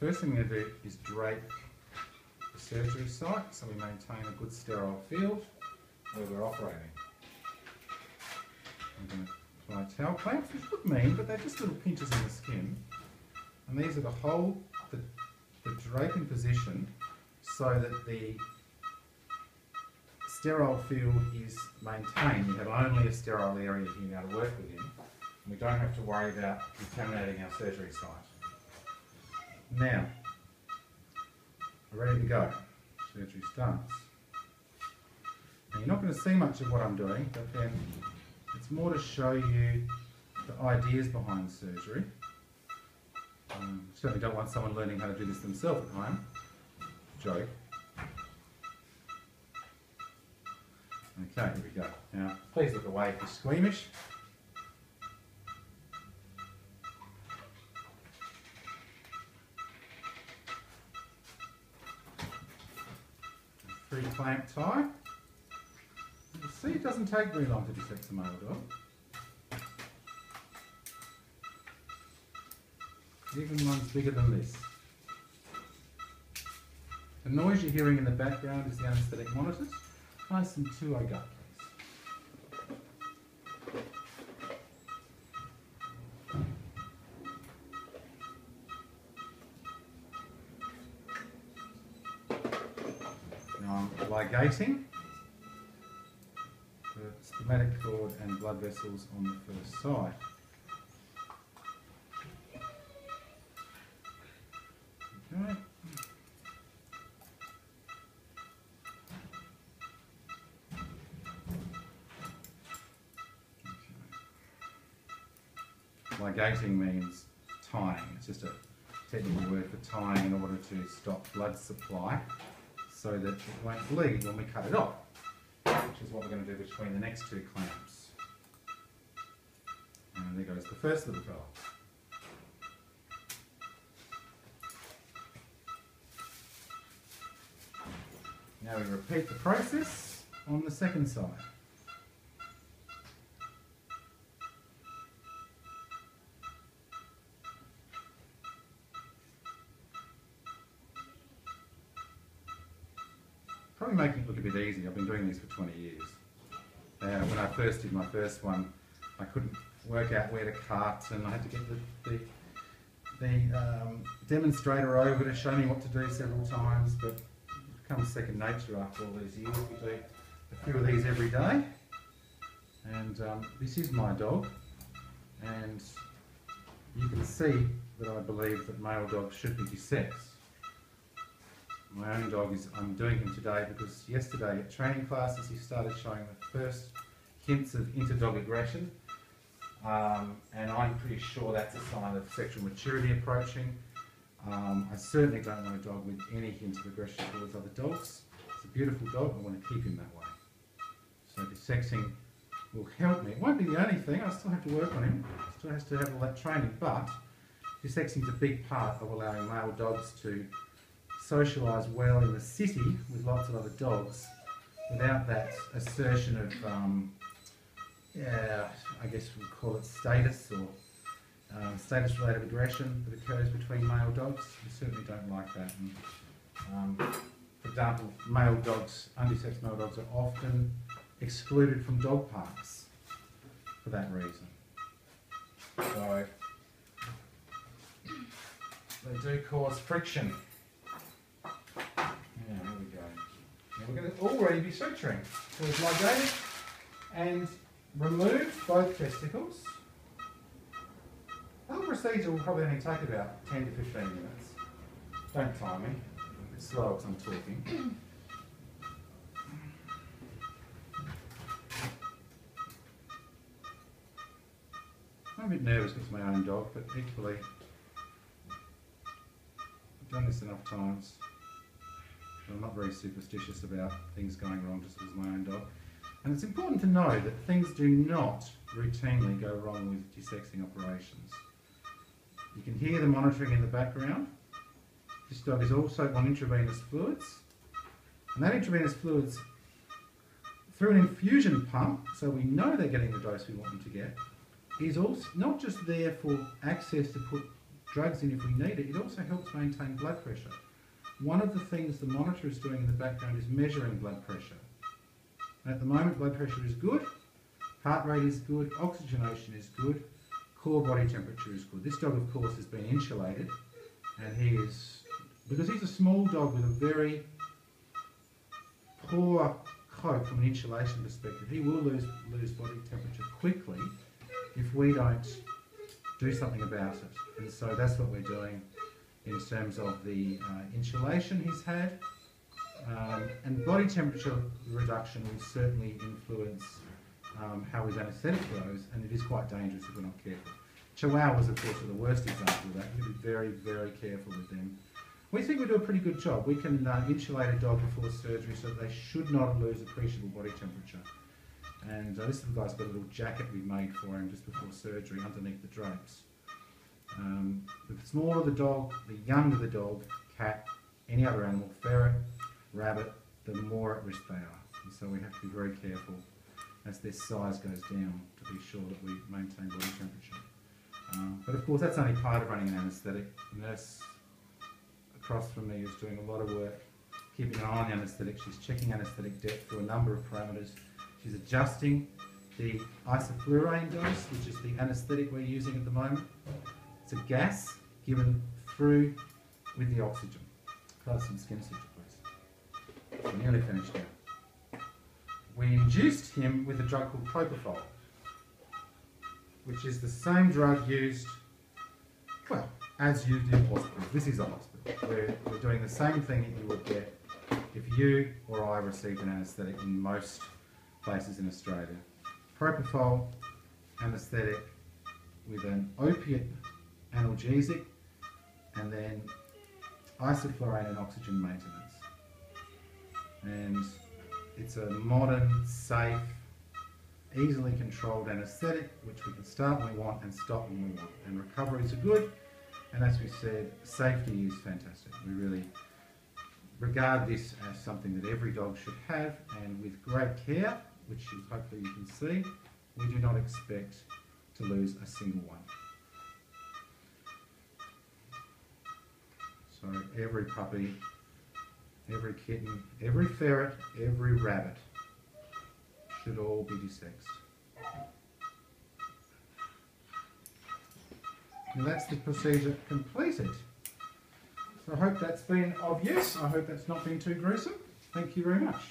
first thing we're going to do is drape the surgery site so we maintain a good sterile field where we're operating. I'm going to apply towel clamps, which look mean, but they're just little pinches in the skin. And these are to hold the drape in position so that the sterile field is maintained. We have only a sterile area here now to work within, and we don't have to worry about contaminating our surgery site. Now, we're ready to go. Surgery starts. Now, you're not going to see much of what I'm doing, but then it's more to show you the ideas behind surgery. Certainly don't want someone learning how to do this themselves at home. Joke. Okay, here we go. Now, please look away if you're squeamish. Free clamp tie. You can see it doesn't take very long to dissect a male dog. Even ones bigger than this. The noise you're hearing in the background is the anaesthetic monitors. Nice and 2 I got, please. Now I'm ligating the stomach cord and blood vessels on the first side. Ligating means tying. It's just a technical word for tying in order to stop blood supply so that it won't bleed when we cut it off, which is what we're going to do between the next two clamps. And there goes the first little fella. Now we repeat the process on the second side. Probably making it look a bit easy. I've been doing this for 20 years. When I first did my first one, I couldn't work out where to cut, and I had to get the demonstrator over to show me what to do several times, but it becomes second nature after all these years. We do a few of these every day. And this is my dog, and you can see that I believe that male dogs should be dissected. My own dog is, I'm doing him today because yesterday at training classes he started showing the first hints of inter-dog aggression, and I'm pretty sure that's a sign of sexual maturity approaching. I certainly don't want a dog with any hints of aggression towards other dogs. It's a beautiful dog and I want to keep him that way. So dissecting will help me. It won't be the only thing, I still have to work on him. Still has to have all that training, but dissecting is a big part of allowing male dogs to socialise well in the city with lots of other dogs without that assertion of, I guess we'd call it status or status-related aggression that occurs between male dogs. We certainly don't like that. And, for example, male dogs, undissected male dogs, are often excluded from dog parks for that reason. So they do cause friction. We're going to already be suturing. So we've ligated and removed both testicles. The procedure will probably only take about 10 to 15 minutes. Don't time me. It's slow as I'm talking. I'm a bit nervous with my own dog, but equally, I've done this enough times. I'm not very superstitious about things going wrong just as my own dog. And it's important to know that things do not routinely go wrong with dissecting operations. You can hear the monitoring in the background. This dog is also on intravenous fluids. And that intravenous fluids, through an infusion pump, so we know they're getting the dose we want them to get, is also not just there for access to put drugs in if we need it, it also helps maintain blood pressure. One of the things the monitor is doing in the background is measuring blood pressure. And at the moment, blood pressure is good, heart rate is good, oxygenation is good, core body temperature is good. This dog, of course, has been insulated, and he is, because he's a small dog with a very poor coat from an insulation perspective, he will lose body temperature quickly if we don't do something about it. And so that's what we're doing in terms of the insulation he's had. And body temperature reduction will certainly influence how his anaesthetic goes, and it is quite dangerous if we're not careful. Chihuahuas, of course, are the worst example of that. We've got to be very, very careful with them. We think we do a pretty good job. We can insulate a dog before surgery so that they should not lose appreciable body temperature. And this little guy's got a little jacket we made for him just before surgery underneath the drapes. The smaller the dog, the younger the dog, cat, any other animal, ferret, rabbit, the more at risk they are. And so we have to be very careful as their size goes down to be sure that we maintain body temperature. But of course that's only part of running an anaesthetic. Nurse across from me is doing a lot of work keeping an eye on anaesthetic. She's checking anaesthetic depth through a number of parameters. She's adjusting the isoflurane dose, which is the anaesthetic we're using at the moment. It's a gas given through with the oxygen. Plus some skin suture, please. We're nearly finished now. We induced him with a drug called propofol, which is the same drug used, well, as used in hospitals. This is a hospital. We're doing the same thing that you would get if you or I received an anaesthetic in most places in Australia. Propofol, anaesthetic with an opiate analgesic, and then isoflurane and oxygen maintenance. And it's a modern, safe, easily controlled anaesthetic which we can start when we want and stop when we want. And recoveries are good, and as we said, safety is fantastic. We really regard this as something that every dog should have, and with great care, which hopefully you can see, we do not expect to lose a single one. So every puppy, every kitten, every ferret, every rabbit should all be desexed. And that's the procedure completed. So I hope that's been of use. I hope that's not been too gruesome. Thank you very much.